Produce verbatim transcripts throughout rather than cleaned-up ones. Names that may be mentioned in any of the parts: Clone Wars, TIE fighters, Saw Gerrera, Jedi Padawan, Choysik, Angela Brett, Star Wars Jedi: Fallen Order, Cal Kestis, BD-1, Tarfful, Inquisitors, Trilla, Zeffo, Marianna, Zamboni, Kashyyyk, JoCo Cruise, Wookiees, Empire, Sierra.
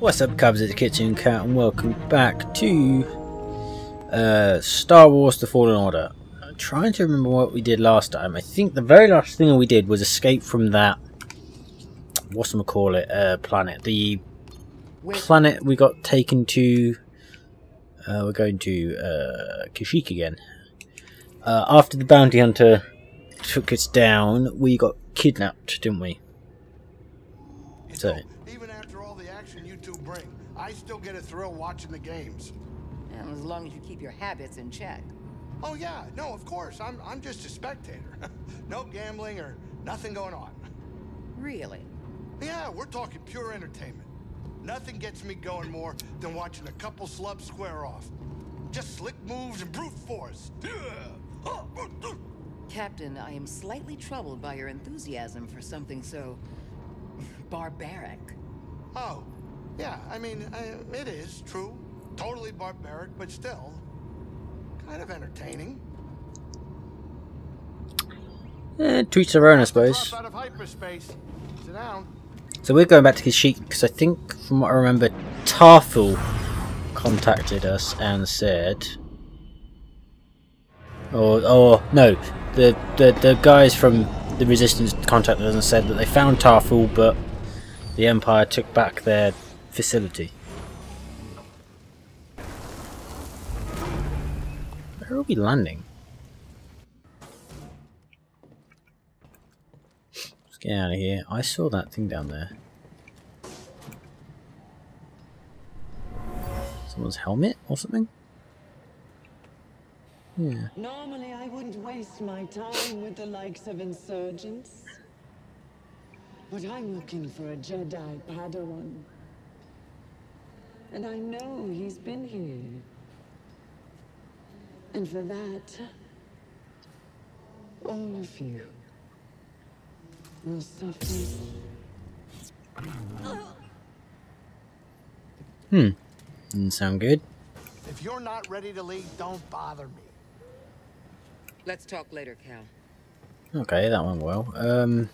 What's up, cubs? It's Kitchen Cat and welcome back to uh, Star Wars The Fallen Order. I'm trying to remember what we did last time. I think the very last thing we did was escape from that, whatchamacallit, uh, planet. The planet we got taken to, uh, we're going to uh, Kashyyyk again. Uh, after the bounty hunter took us down, we got kidnapped, didn't we? So. Even after all the action you two bring, I still get a thrill watching the games. Yeah, as long as you keep your habits in check. Oh yeah, no, of course. I'm I'm just a spectator. No gambling or nothing going on. Really? Yeah, we're talking pure entertainment. Nothing gets me going more than watching a couple slubs square off. Just slick moves and brute force. Captain, I am slightly troubled by your enthusiasm for something so barbaric. Oh, yeah, I mean, I, it is true. Totally barbaric, but still kind of entertaining. Eh, to each their own, I suppose. Out of hyperspace. Sit down. So we're going back to Kashyyyk because I think, from what I remember, Tarfful contacted us and said... Or, or no, the, the, the guys from the Resistance contacted us and said that they found Tarfful, but the Empire took back their facility. Where are we landing? Let's get out of here. I saw that thing down there. Someone's helmet or something? Yeah. Normally I wouldn't waste my time with the likes of insurgents. But I'm looking for a Jedi Padawan. And I know he's been here. And for that, all of you will suffer. Hmm. Didn't sound good. If you're not ready to leave, don't bother me. Let's talk later, Cal. Okay, that went well. Um...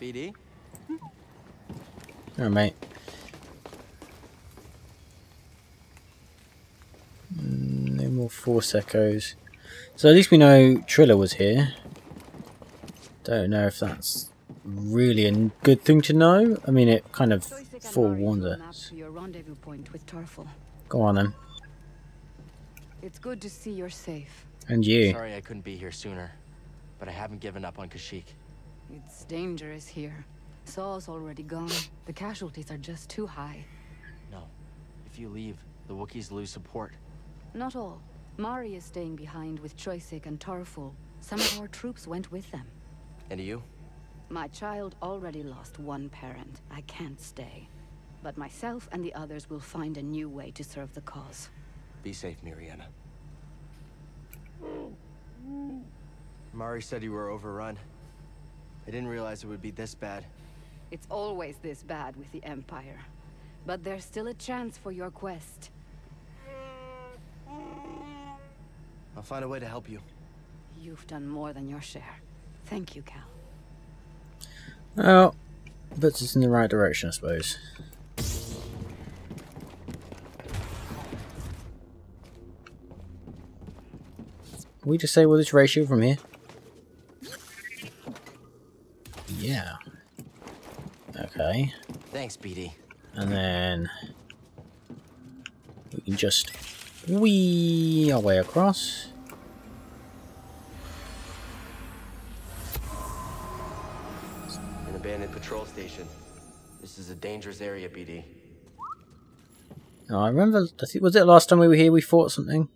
B D? Alright, mate. No more force echoes. So at least we know Trilla was here. Don't know if that's really a good thing to know. I mean, it kind of forewarns us. Go on then. It's good to see you're safe. And you. Sorry I couldn't be here sooner, but I haven't given up on Kashyyyk. It's dangerous here. Saw's already gone. The casualties are just too high. No. If you leave, the Wookiees lose support. Not all. Mari is staying behind with Choysik and Tarfful. Some of our troops went with them. And you? My child already lost one parent. I can't stay. But myself and the others will find a new way to serve the cause. Be safe, Marianna. Mari said you were overrun. I didn't realize it would be this bad. It's always this bad with the Empire. But there's still a chance for your quest. I'll find a way to help you. You've done more than your share. Thank you, Cal. Well, puts us in the right direction, I suppose. Can we just say well, this ratio from here? Yeah. Okay. Thanks, B D. And then we can just wee our way across. An abandoned patrol station. This is a dangerous area, B D. Oh, I remember. I think was it last time we were here? We fought something.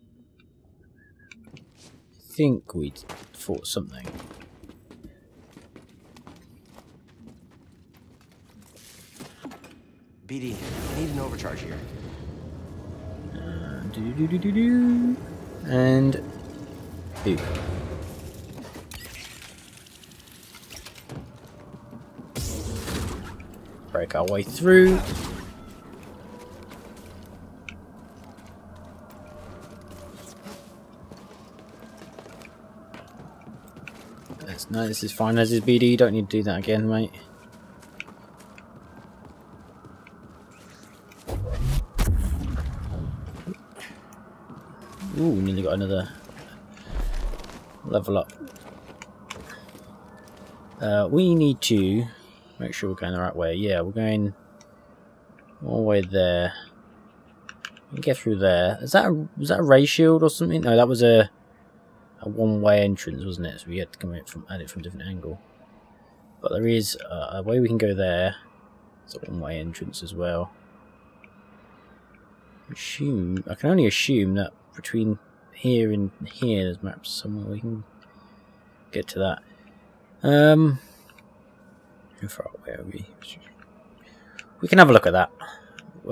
I think we fought something. B D, I need an overcharge here. Uh, do, do, do, do, do. And... Ooh. Break our way through. That's, no, this is fine. This is B D. You don't need to do that again, mate. Ooh, we nearly got another level up. Uh, we need to make sure we're going the right way. Yeah, we're going all the way there. We can get through there. Is that a, was that a ray shield or something? No, that was a a one-way entrance, wasn't it? So we had to come at, from, at it from a different angle. But there is uh, a way we can go there. It's a one-way entrance as well. Assume I can only assume that between here and here there's maps somewhere we can get to that. Um, how far away are we? We can have a look at that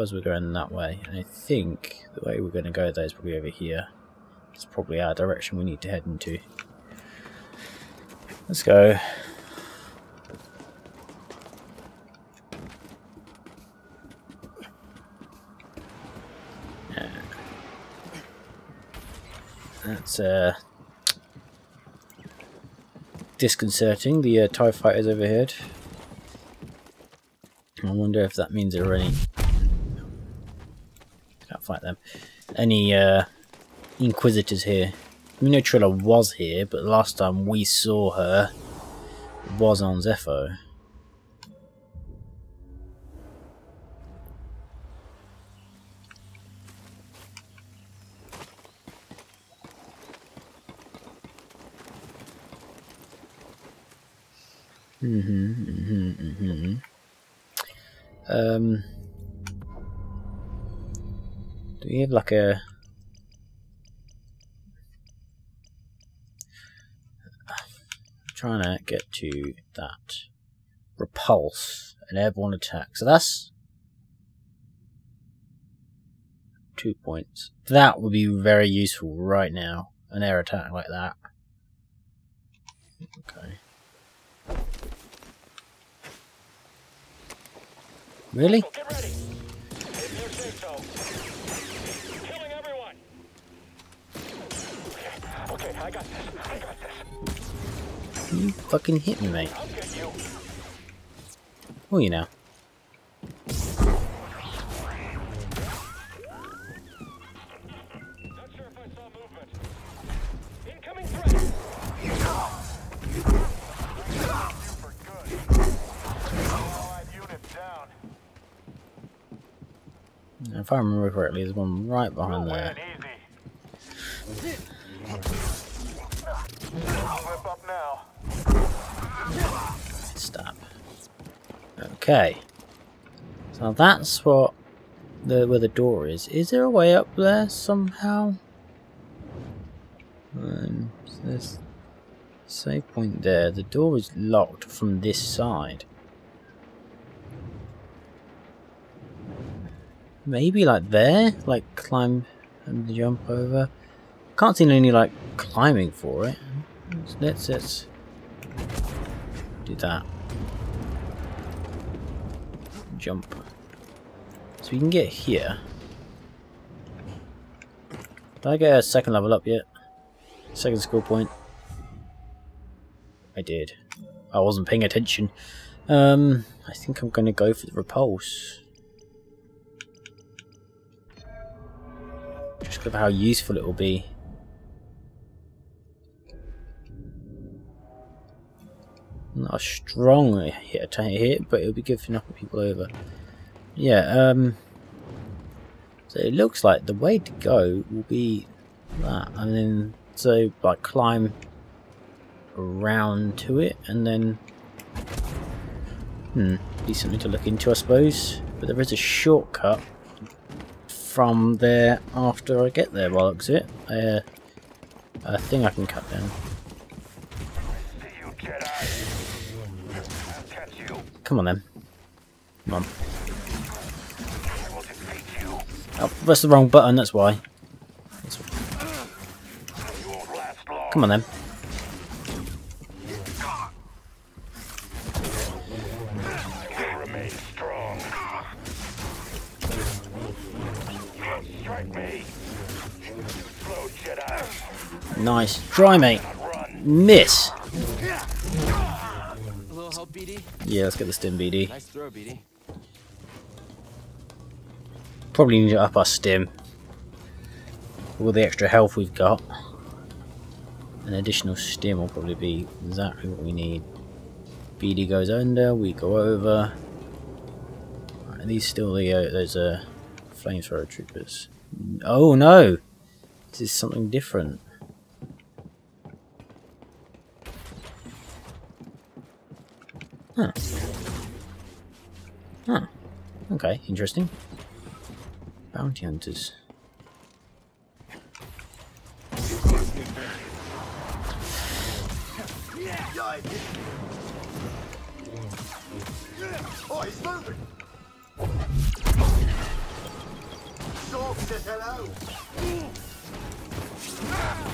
as we're going that way. And I think the way we're going to go there is probably over here. It's probably our direction we need to head into. Let's go. Yeah. That's uh, disconcerting. The uh, TIE fighters overhead. I wonder if that means they're running. Can't fight them. Any uh, Inquisitors here? We know Trilla was here, but last time we saw her was on Zeffo. Mm-hmm, mm-hmm, mm-hmm. Um, do we have like a... trying to get to that. Repulse an airborne attack. So that's two points. That would be very useful right now. An air attack like that. Okay. Really? Get ready. It's your safe zone. Killing everyone. Okay, okay, I got this. I got this. You fucking hit me, mate. I'll get you. Who are you now? Not sure if I saw movement. Incoming threat. If I remember correctly, there's one right behind there. Stop. Okay. So that's what the where the door is. Is there a way up there somehow? Um, so there's a save point there. The door is locked from this side. Maybe like there, like climb and jump over. Can't see any like climbing for it. Let's let's do that. Jump. So we can get here. Did I get a second level up yet? Second skill point. I did. I wasn't paying attention. Um, I think I'm going to go for the repulse. Just because of how useful it will be. Not a strong hit to hit, but it'll be good for knocking people over. Yeah, um so it looks like the way to go will be that, and then so like climb around to it and then hmm, be something to look into I suppose. But there is a shortcut from there after I get there, by the looks of it. Uh, a thing I can cut down. Come on then. Come on. Oh, that's the wrong button, that's why. That's... Come on then. Nice try, mate. Miss. A little help, B D? Yeah, let's get the stim, B D. Nice throw, B D. probably need to up our stim. All the extra health we've got, an additional stim will probably be exactly what we need. B D goes under, we go over. Right, are these still the uh, those uh, flamethrower troopers? Oh no, this is something different. Huh. Huh. Okay, interesting. Bounty hunters. Oh, he's moving.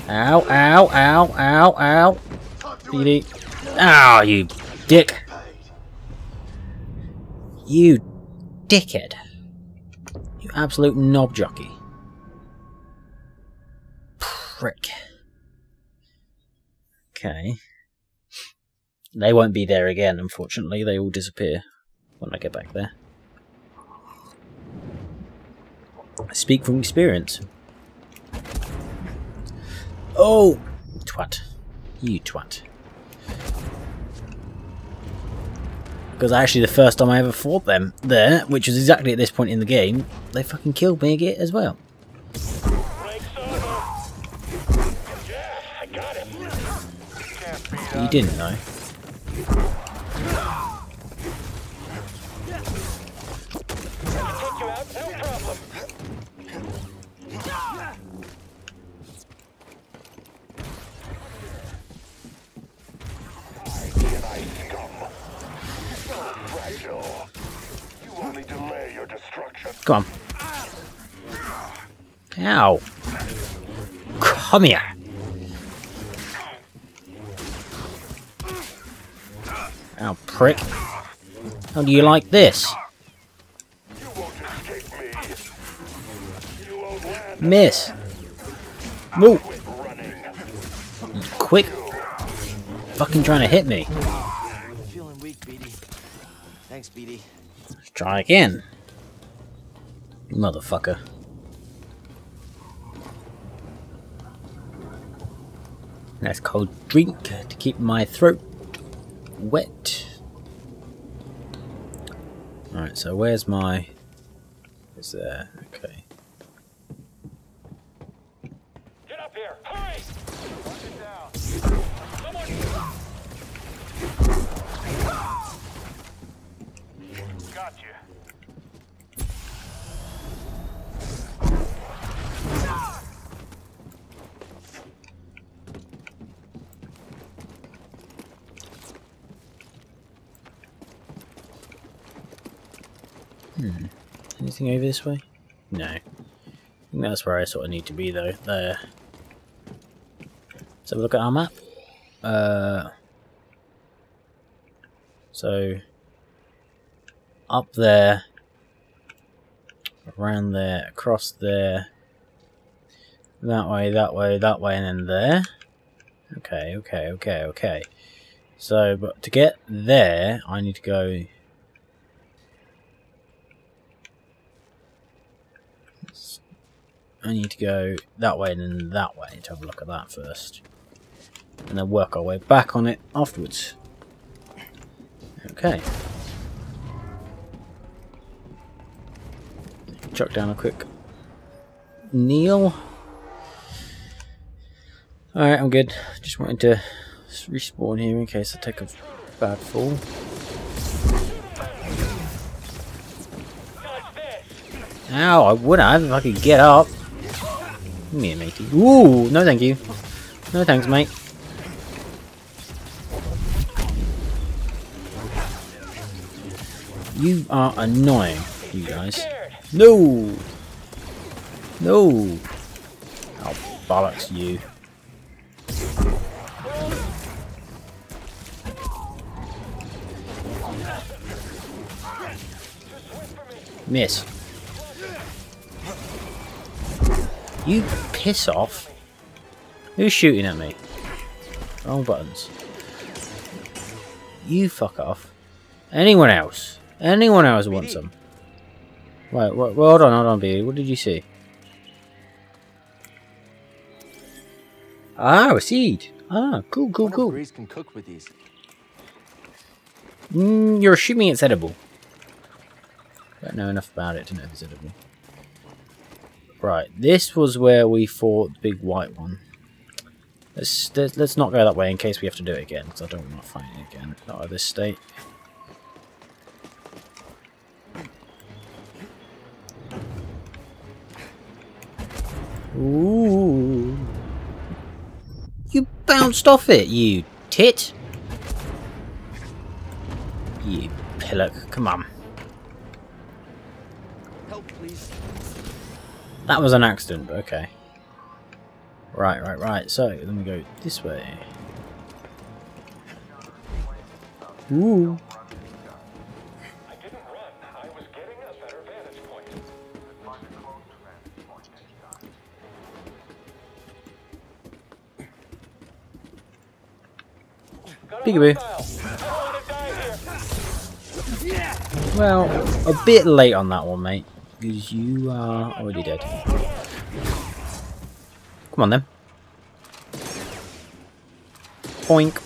Ow, ow, ow, ow, ow. B D. Ow, oh, you dick. You dickhead. You absolute knob jockey. Prick. Okay. They won't be there again, unfortunately. They all disappear when I get back there. I speak from experience. Oh! Twat. You twat. Because actually the first time I ever fought them there, which was exactly at this point in the game, they fucking killed me again as well. You didn't know. Come on. Ow. Come here. Ow, prick. How do you like this? You won't escape me. You won't land. Miss. Move. Quick. Fucking trying to hit me. I'm feeling weak, B D. Thanks, B D. Let's try again. Motherfucker. Nice cold drink to keep my throat wet. Alright, so where's my... It's there, okay. Get up here! Hurry! Watch it down! Someone... Got you. Hmm. Anything over this way? No. I think that's where I sort of need to be though. There. Let's have a look at our map. Uh, so up there, around there, across there, that way, that way, that way, and then there. Okay, okay, okay, okay. So, but to get there, I need to go. I need to go that way and then that way to have a look at that first. And then work our way back on it afterwards. Okay. Chuck down a quick kneel. Alright, I'm good. Just wanted to respawn here in case I take a bad fall. Ow, I would have if I could get up. Come here, matey. Ooh, no thank you. No thanks, mate. You are annoying, you guys. No! No! Oh, bollocks you. Miss. You piss off. Who's shooting at me? Wrong buttons. You fuck off. Anyone else? Anyone else wants them? Wait, well, hold on, hold on, B D. What did you see? Ah, a seed. Ah, cool, cool, cool. Breeze can cook with these. Mm, you're assuming it's edible. I don't know enough about it to know if it's edible. Right, this was where we fought the big white one. Let's, let's not go that way in case we have to do it again, because I don't want to fight it again. Not at this state. Ooh. You bounced off it, you tit! You pillock, come on. Help, please. That was an accident, okay. Right, right, right, so then we go this way. Ooh. I didn't run, I was getting a better vantage point. Peekaboo. Well, a bit late on that one, mate, because you are already dead. Come on then. Boink.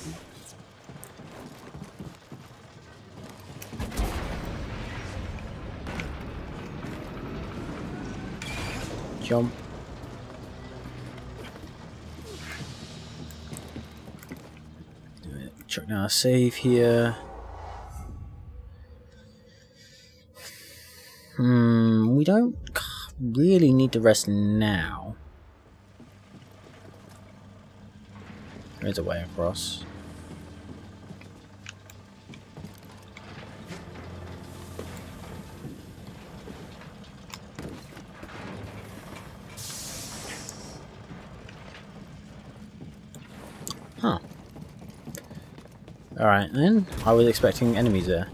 Jump. Do it. Check now. Save here. Hmm. We don't really need to rest now. There's a way across. Huh. Alright then, I was expecting enemies there.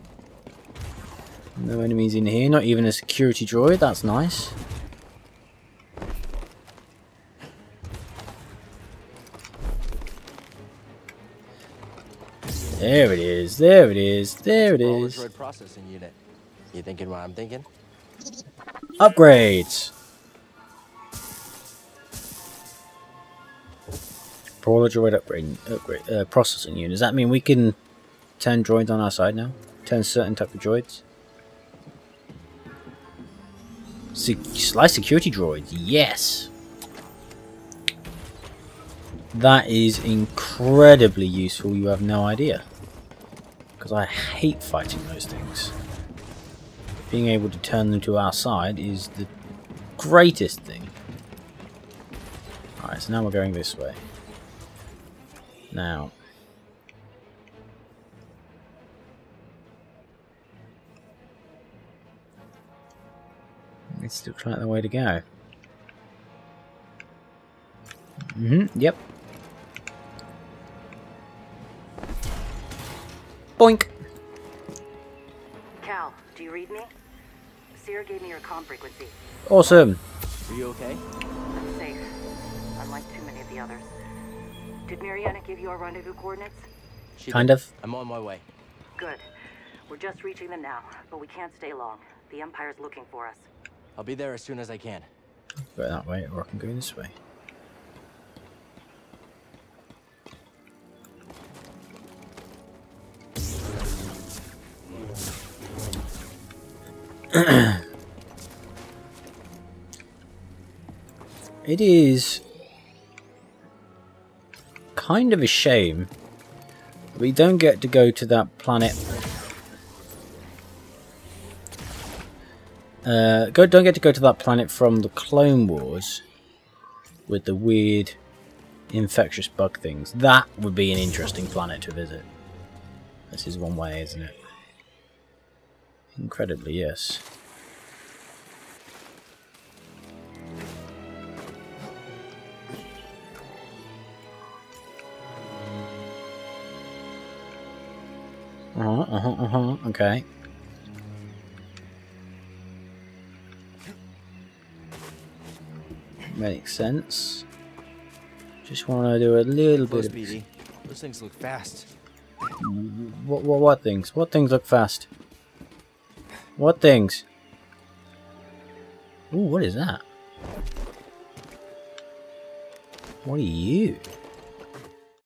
No enemies in here, not even a security droid, that's nice. There it is, there it is, there it is. Processing unit. You thinking what I'm thinking? Upgrades! Brawler droid upgrade, upgrade uh, processing unit. Does that mean we can turn droids on our side now? Turn certain type of droids? Se slice security droids, yes! That is incredibly useful, you have no idea. Because I hate fighting those things. Being able to turn them to our side is the greatest thing. Alright, so now we're going this way. Now. It's still trying the way to go. Mm-hmm, yep. Boink! Cal, do you read me? Sierra gave me your comm frequency. Awesome. Are you okay? I'm safe. Unlike too many of the others. Did Marianna give you our rendezvous coordinates? She kind did. of. I'm on my way. Good. We're just reaching them now, but we can't stay long. The Empire's looking for us. I'll be there as soon as I can. Go that way, or I can go this way. It is kind of a shame that we don't get to go to that planet. Uh, go, don't get to go to that planet from the Clone Wars with the weird infectious bug things. That would be an interesting planet to visit. This is one way, isn't it? Incredibly, yes. Uh-huh, uh-huh, uh-huh, okay. Makes sense. Just want to do a little bit of... Those things look fast. What, what, what things? What things look fast? What things? Ooh, what is that? What are you?